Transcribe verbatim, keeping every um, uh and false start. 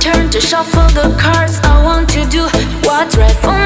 Turn to shuffle the cards. I want to do what's right for me.